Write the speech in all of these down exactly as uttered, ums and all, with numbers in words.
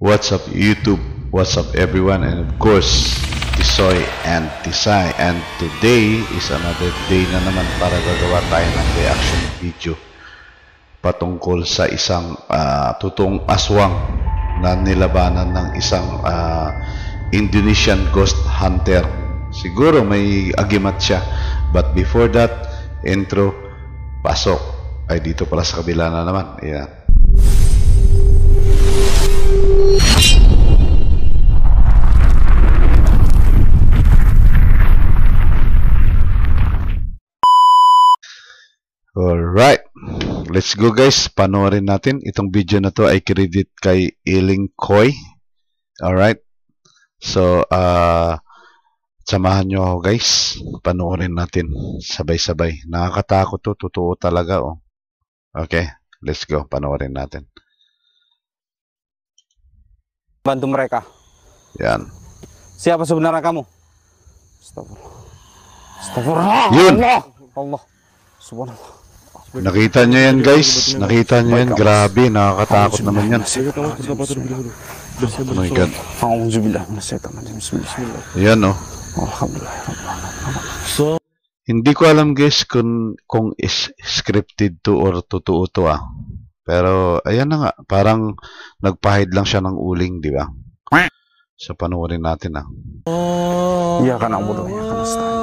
What's up YouTube, what's up everyone, and of course Tisoy and Tisai. And today is another day na naman para gagawa tayo ng reaction video patungkol sa isang uh, totoong aswang na nilabanan ng isang uh, Indonesian ghost hunter. Siguro may agimat siya, but before that, intro, pasok. Ay, dito pala sa kabila na naman. Ayan. Alright, let's go guys. Panoorin natin. Itong video na to ay credit kay Eling Coy. Alright, so uh, samahan nyo ako guys. Panoorin natin sabay-sabay. Nakakatakot to, totoo talaga oh. Okay, let's go. Panoorin natin. Bantu mereka. Yan. Siapa sebenarnya kamu? Astagfirullah. Astagfirullah. Yun. Allah. Allah. Subhanallah. Nakita nyo yan guys. Nakita nyo yan. Grabe. Nakakatakot naman yan. Oh my God. Yan oh. So, hindi ko alam guys kung, kung is scripted to or totoo to ah. Pero ayan na nga, parang nagpahid lang siya ng uling, di ba? So panoorin natin ah. Iya kan ang mudo, iya kan astay.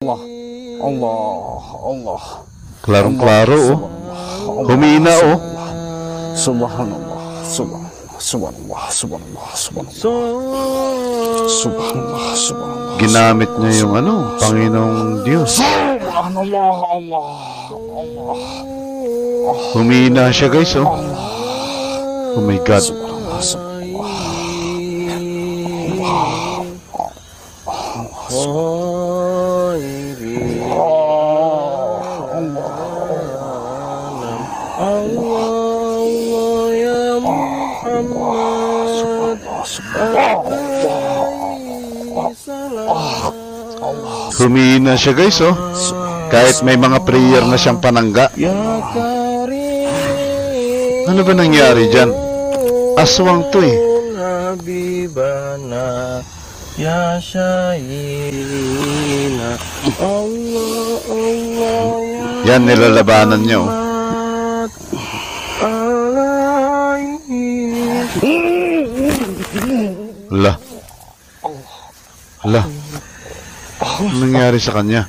Allah, Allah, Allah. Klarong-klaro oh. Humiina oh. Subhanallah, subhanallah. Subhanallah, subhanallah, subhanallah, subhanallah, subhanallah. Ginamit niya yung ano, Panginoong Diyos. Subhanallah, Allah, Allah. Humina siya guys, oh. Oh my God. Subhanallah, subhanallah. Allah, Allah, Allah, Allah, Allah. Humihina siya guys oh. Kahit may mga prayer na siyang panangga. Ano ba nangyari dyan? Aswang to eh. Yan nilalabanan niyo. Lah. Lah. Anong nangyari sa kanya?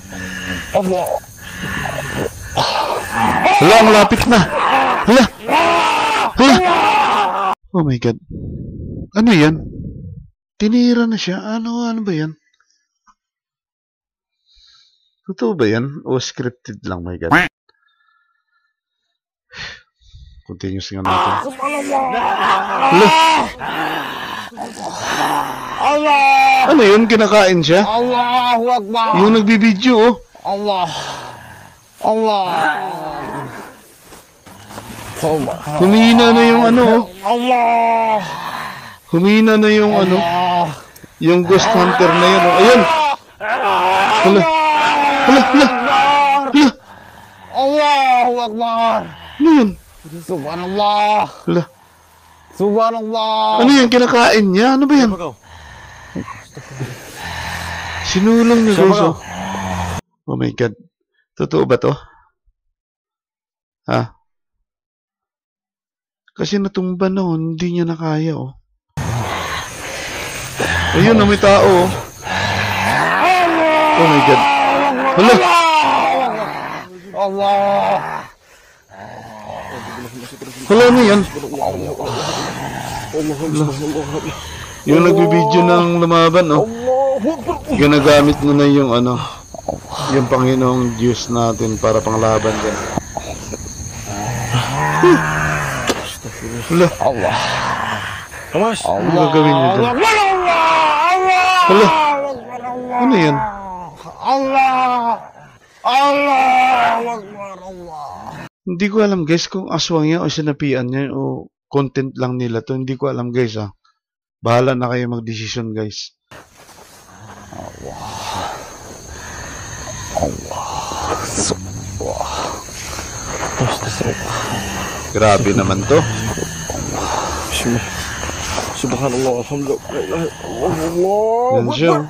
Lah, ang lapit na. Lah. Lah. Oh my God. Ano yan? Tinira na siya. Ano, ano ba yan? Totoo ba yan? O scripted lang, my God. Continuous nga natin. Lah. Allah! Ano yun? Kinakain siya? Allahu Akbar! Yung nagbibidyo oh. Allah! Allah! Humihina na yung ano oh. Allah! Humihina na yung ano. Yung ghost hunter na yun oh. Ayun! Hala! Hala! Hala! Hala! Allahu Akbar! Ano yun? Subhanallah! Hala! Subhanallah. Ano yung kinakain niya? Ano ba yan? Sinulang niya guys oh. Oh my God. Totoo ba to? Ha? Kasi natumba na oh. Hindi niya nakaya oh. Ayun na may tao oh. Oh my God. Hala. Allah. Hala na yan. Yung nagbibidyo ng lumaban oh. Ginagamit na na yung ano, yung Panginoong Diyos natin para panglaban din. Astagfirullah. Allah. Mas. Allah Allah. Allah. Ini yang Allah. Allah. Allah. Hindi ko alam guys kung aswang niya o sinapian niya o content lang nila to. Hindi ko alam guys ah. Bahala na kayo mag-decision guys. Allah. Allah. Allah. Grabe naman to. Subhanallah, alhamdulillah. Yan siya.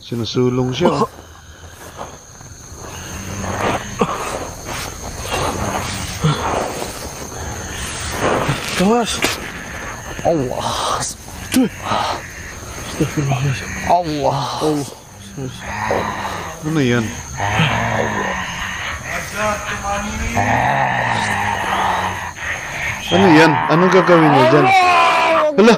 Sinusulong siya. Tawas. Allah. Allah. Ano yan? Ano yan? Anong gagawin niya dyan? Hala! Allah!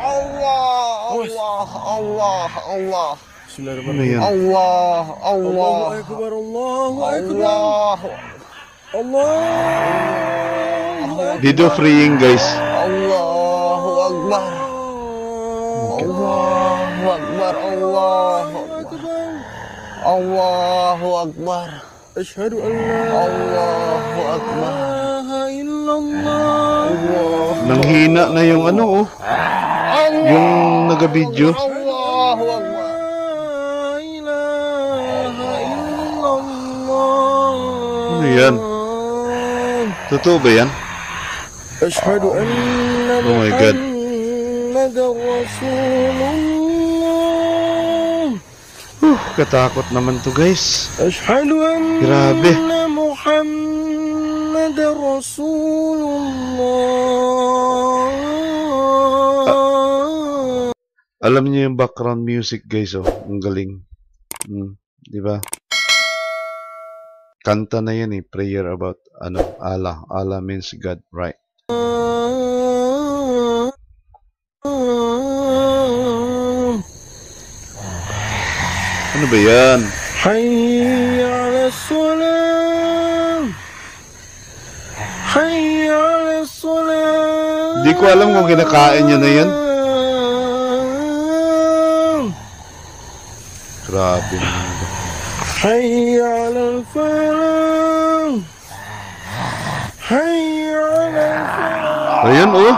Allah! Allah! Allah! Allah! Ano yan? Allah! Allah! Allahu Akbar! Allahu Akbar! Allah! Dito freeing guys. Allahu Akbar! Allahu Akbar! Allahu Akbar! Allahu Akbar! Ashhadu an la Allahu Akbar. Nanghina na yung ano oh. Yung nagabidyo. Allahu Akbar. La ilaha illallah. Ano yan? Totoo ba yan? Ashhadu anna oh my God. Uh, katakot naman to guys. Ashhadu anna Muhammadar Rasulullah. Ah, alam niyo yung background music guys oh, ang galing. Hmm, di ba? Kanta na yan eh, prayer about ano, Allah. Allah means God, right? Ano ba yan? Hayya ala-salam. Hayya ala-salam. Di ko alam kung kinakain niya na yan. Grabe naman. Hayya ala-salam. Hayya ala-salam. Ayan o. Oh.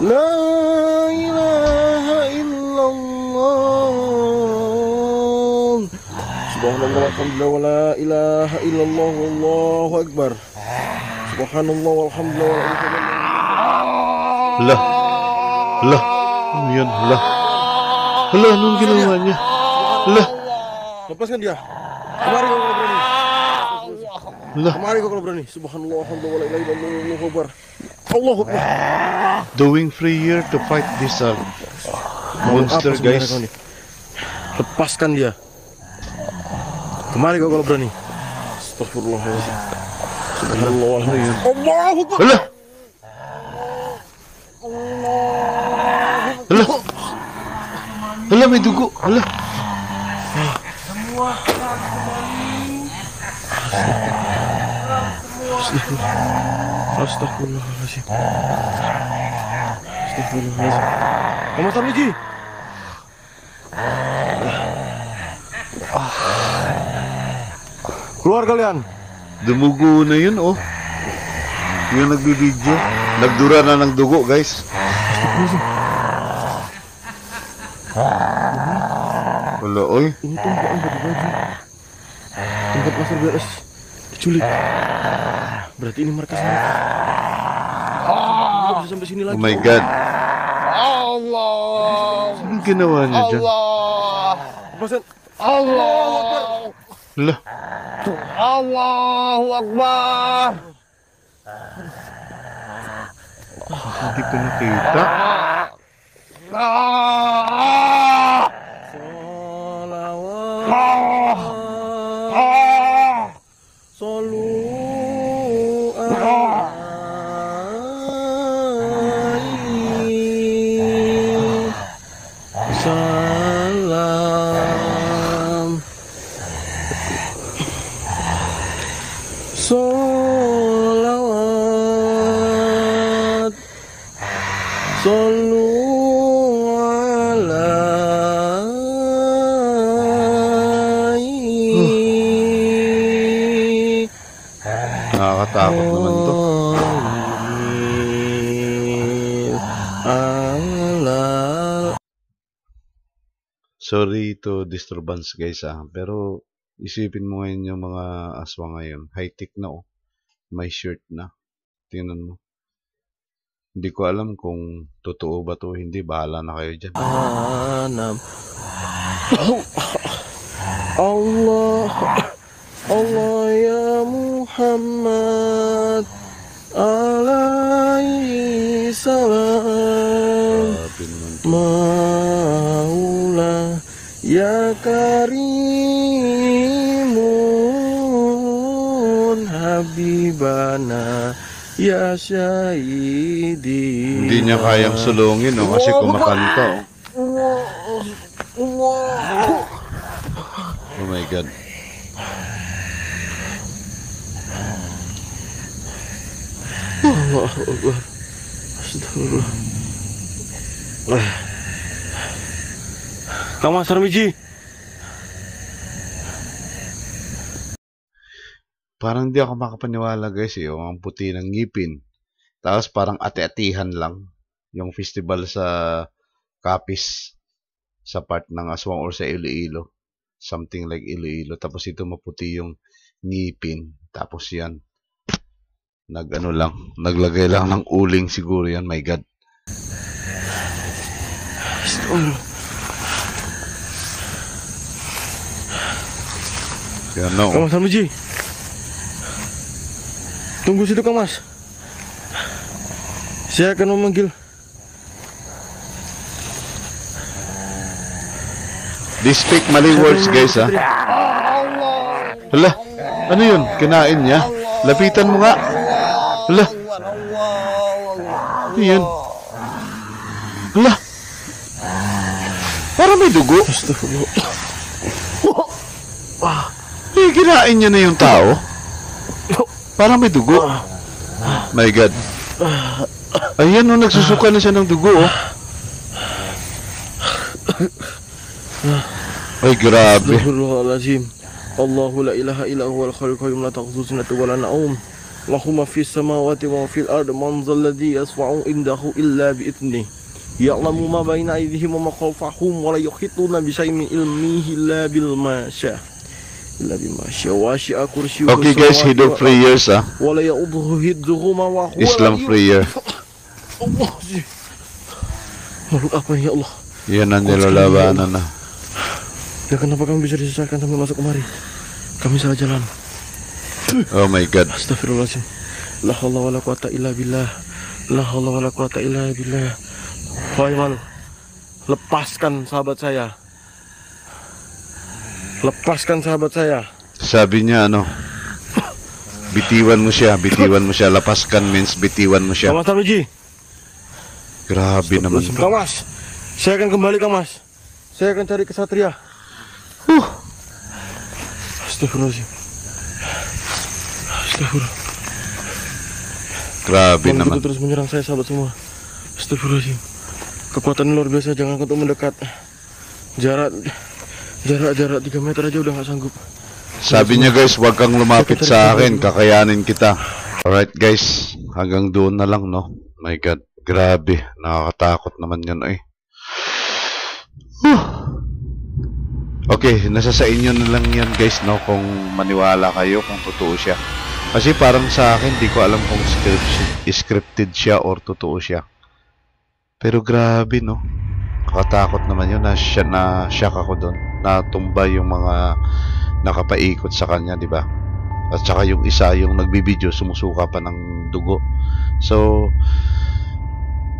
La ilaha illallah. Subhanallah walhamdulillah wa la ilaha illallah wallahu akbar. Subhanallah walhamdulillah wa la ilaha illallah. La. La. Yan la. La nung ginawa niya. La. Lepaskan dia. Kemari kau kalau berani. La. Kemari kau kalau berani. Subhanallah walhamdulillah wa la ilaha illallah wallahu akbar. Allahu Akbar. Doing free year to fight this uh, monster guys. Lepaskan dia. Kemari kau kalau berani. Astagfirullahaladzim. Subhanallah. Allahu Akbar. Allah. Allah. Allah may dugo. Allah. Semua kembali. Astaghfirullahaladzim. Astaghfirullahaladzim. Kematan lagi. Keluar kalian. Dumugo na yun oh. Yung nagbibidyo. Nagdura na ng dugo guys. Wala oy. Untung ko ang bagi-bagi. Tingkat pasar beres. Diculik. Berarti ini mereka sana. Tidak bisa sampai sini lagi. Oh my God. Allah. Anong ginawa niya dyan? Allah. Pasan. Allah. Lah. Allahu Akbar. Hindi ko nakita. Salawat. Nakatakot naman ito. Sorry to disturbance guys ah. Pero isipin mo ngayon yung mga aswang ngayon. High-tech na oh. May shirt na. Tingnan mo. Hindi ko alam kung totoo ba to hindi. Bahala na kayo dyan. Anam. Oh. Allah. Allah ya Muhammad. Alayhi salam. Maula ya karimun habibana ya syahidi. Hindi niya kayang sulungin no kasi kumakanta. Oh my God. Allahu Akbar. Astagfirullah. Kamu Sarmiji. Parang di ako makapaniwala guys eh, yung ang puti ng ngipin. Tapos parang ate-atihan lang yung festival sa Kapis sa part ng Aswang or sa Iloilo. Something like Iloilo. Tapos ito maputi yung ngipin. Tapos yan. Nag-ano lang, naglagay lang ng uling siguro yan. My God. Kaya no. Kamas Sarmiji, tunggu situ Kamas. Saya akan memanggil. They speak Malay words guys ha. Hala, ano yun? Kinain niya? Lapitan mo nga. Hala, ano yun? Hala, para may dugo. Eh, kinain niya na yung tao. Para may dugo. My God. Ayan, no, nagsusuka na siya ng dugo. Oh. Ay, grabe. Allahu la ilaha illa huwal khaliqul la taqzusunatu wala na'um. Allahumma fis samawati wa fil ardi man zalladhi yasfa'u indahu illa bi'ithnihi. Ya'lamu ma bayna aydihim wa ma khalfahum wa la yuhituna bi shay'in min ilmihi illa bima sha'a. Illa bima sha'a wa sha'a kursiyyuhu. Okay guys, Hindu prayers ah. Wa la ya'udhu hidzuhuma wa huwa Islam prayer. Allah. Apa ya Allah? Yan ang nilalabanan na. Ya kenapa kami bisa disesatkan sampai masuk kemari? Kami salah jalan. Oh my God. Astaghfirullahaladzim. La hawla wa la quwata illa billah. La hawla wa la quwata illa billah. Hoyman, lepaskan sahabat saya. Lepaskan sahabat saya. Sabi niya ano? Bitiwan mo siya, bitiwan mo siya. Lepaskan means bitiwan mo siya. Kamas Tarmiji. Grabe naman. Kamas, saya akan kembali Kamas. Saya akan cari kesatria. Huh. Astagfirullahaladzim. Astagfirullah. Grabe naman. Begitu terus menyerang saya sahabat semua. Astagfirullahaladzim. Kekuatan luar biasa, jangan untuk mendekat. Jarak jarak jarak tiga meter aja udah nggak sanggup. Sabi niya guys, wag kang lumapit sa akin, kakayanin kita. Alright guys, hanggang doon na lang no. My God, grabe, nakakatakot naman yan eh. Okay, nasa sa inyo na lang yan guys no, kung maniwala kayo kung totoo siya. Kasi parang sa akin, di ko alam kung scripted, scripted siya or totoo siya. Pero grabe no, nakatakot naman yun. Nasya, nasyak ako doon. Natumba yung mga nakapaikot sa kanya, diba? At saka yung isa, yung nagbibideo, sumusuka pa ng dugo. So,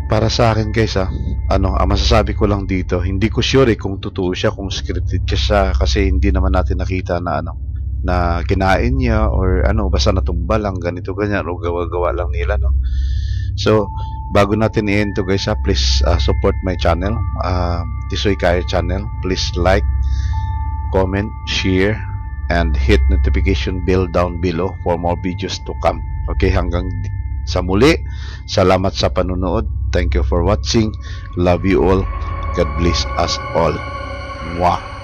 para sa akin guys ha, ano, ang masasabi ko lang dito, hindi ko sure eh kung totoo siya, kung scripted siya. Kasi hindi naman natin nakita na ano, na kinain niya or ano, basta natumba lang, ganito, ganyan, o gawa-gawa lang nila no. So, bago natin i-end to guys ha, please uh, support my channel, uh, Tisoykaau channel. Please like, comment, share, and hit notification bell down below for more videos to come. Okay, hanggang sa muli. Salamat sa panunood. Thank you for watching. Love you all. God bless us all. Mwah.